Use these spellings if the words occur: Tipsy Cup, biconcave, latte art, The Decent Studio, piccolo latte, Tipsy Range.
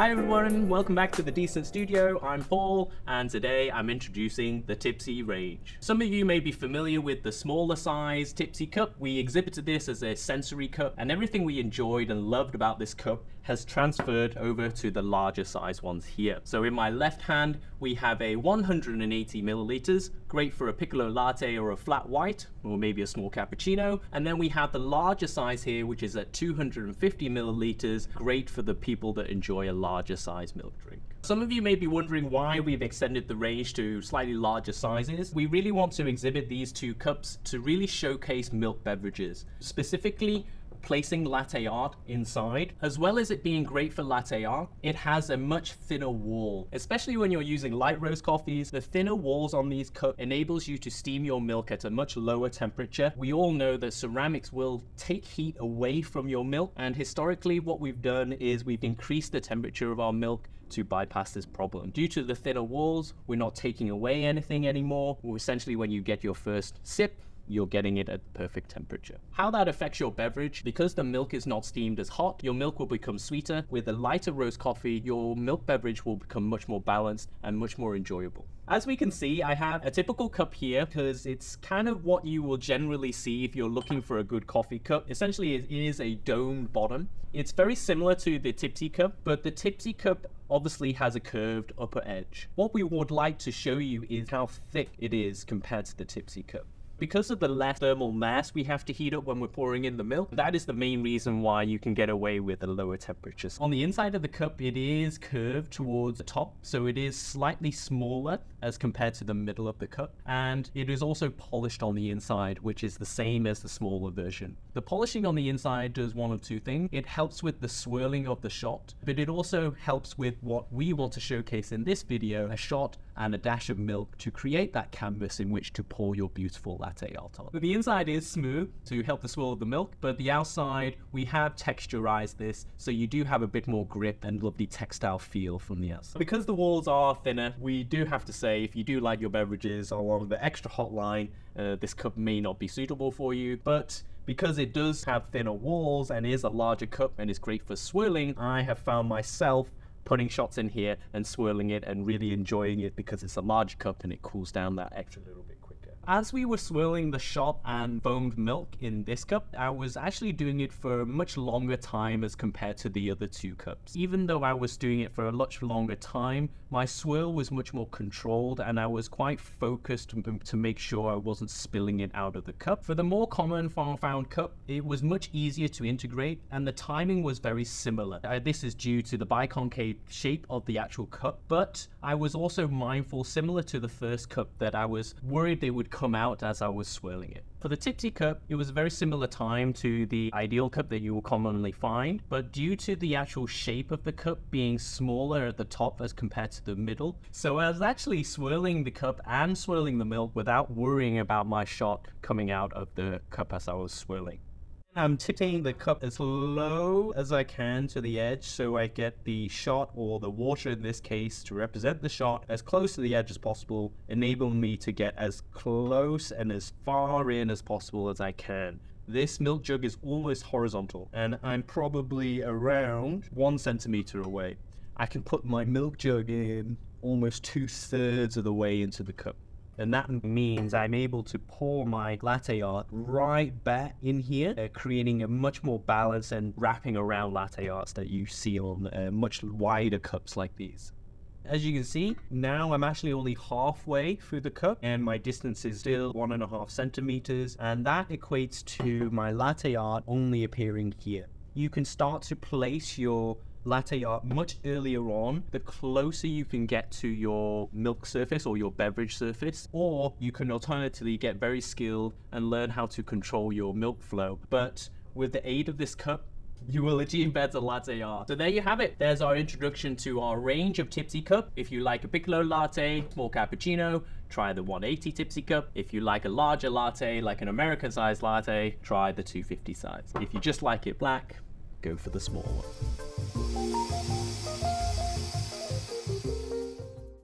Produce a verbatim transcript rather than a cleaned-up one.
Hi everyone, welcome back to The Decent Studio. I'm Paul, and today I'm introducing the Tipsy Range. Some of you may be familiar with the smaller size Tipsy Cup. We exhibited this as a sensory cup, and everything we enjoyed and loved about this cup has transferred over to the larger size ones here. So in my left hand, we have a one hundred eighty milliliters, great for a piccolo latte or a flat white, or maybe a small cappuccino. And then we have the larger size here, which is at two hundred fifty milliliters, great for the people that enjoy a larger size milk drink. Some of you may be wondering why we've extended the range to slightly larger sizes. We really want to exhibit these two cups to really showcase milk beverages, specifically placing latte art inside. As well as it being great for latte art, it has a much thinner wall. Especially when you're using light roast coffees, the thinner walls on these cups enables you to steam your milk at a much lower temperature. We all know that ceramics will take heat away from your milk, and historically what we've done is we've increased the temperature of our milk to bypass this problem. Due to the thinner walls, we're not taking away anything anymore. Well, essentially when you get your first sip, you're getting it at the perfect temperature. How that affects your beverage: because the milk is not steamed as hot, your milk will become sweeter. With a lighter roast coffee, your milk beverage will become much more balanced and much more enjoyable. As we can see, I have a typical cup here because it's kind of what you will generally see if you're looking for a good coffee cup. Essentially, it is a domed bottom. It's very similar to the Tipsy Cup, but the Tipsy Cup obviously has a curved upper edge. What we would like to show you is how thick it is compared to the Tipsy Cup. Because of the less thermal mass we have to heat up when we're pouring in the milk, that is the main reason why you can get away with the lower temperatures. On the inside of the cup, it is curved towards the top, so it is slightly smaller as compared to the middle of the cup. And it is also polished on the inside, which is the same as the smaller version. The polishing on the inside does one of two things. It helps with the swirling of the shot, but it also helps with what we want to showcase in this video, a shot and a dash of milk to create that canvas in which to pour your beautiful latte art on. The inside is smooth to help the swirl of the milk, but the outside, we have texturized this, so you do have a bit more grip and lovely textile feel from the outside. Because the walls are thinner, we do have to say, if you do like your beverages along the extra hot line, uh, this cup may not be suitable for you, but because it does have thinner walls and is a larger cup and is great for swirling, I have found myself putting shots in here and swirling it and really enjoying it because it's a large cup and it cools down that extra little bit quicker. As we were swirling the shot and foamed milk in this cup, I was actually doing it for a much longer time as compared to the other two cups. Even though I was doing it for a much longer time, my swirl was much more controlled and I was quite focused to make sure I wasn't spilling it out of the cup. For the more common found cup, it was much easier to integrate and the timing was very similar. Uh, this is due to the biconcave shape of the actual cup, but I was also mindful, similar to the first cup, that I was worried they would come out as I was swirling it. For the Tipsy Cup, it was a very similar time to the ideal cup that you will commonly find, but due to the actual shape of the cup being smaller at the top as compared to the middle, so I was actually swirling the cup and swirling the milk without worrying about my shot coming out of the cup as I was swirling. I'm tipping the cup as low as I can to the edge so I get the shot, or the water in this case, to represent the shot as close to the edge as possible, enabling me to get as close and as far in as possible as I can. This milk jug is almost horizontal and I'm probably around one centimeter away. I can put my milk jug in almost two thirds of the way into the cup. And that means I'm able to pour my latte art right back in here, uh, creating a much more balance and wrapping around latte arts that you see on uh, much wider cups like these. As you can see, now I'm actually only halfway through the cup and my distance is still one and a half centimeters. And that equates to my latte art only appearing here. You can start to place your latte art much earlier on, the closer you can get to your milk surface or your beverage surface, or you can alternatively get very skilled and learn how to control your milk flow. But with the aid of this cup, you will achieve better latte art. So there you have it. There's our introduction to our range of Tipsy Cup. If you like a piccolo latte, small cappuccino, try the one eighty Tipsy Cup. If you like a larger latte, like an American size latte, try the two fifty size. If you just like it black, go for the small one.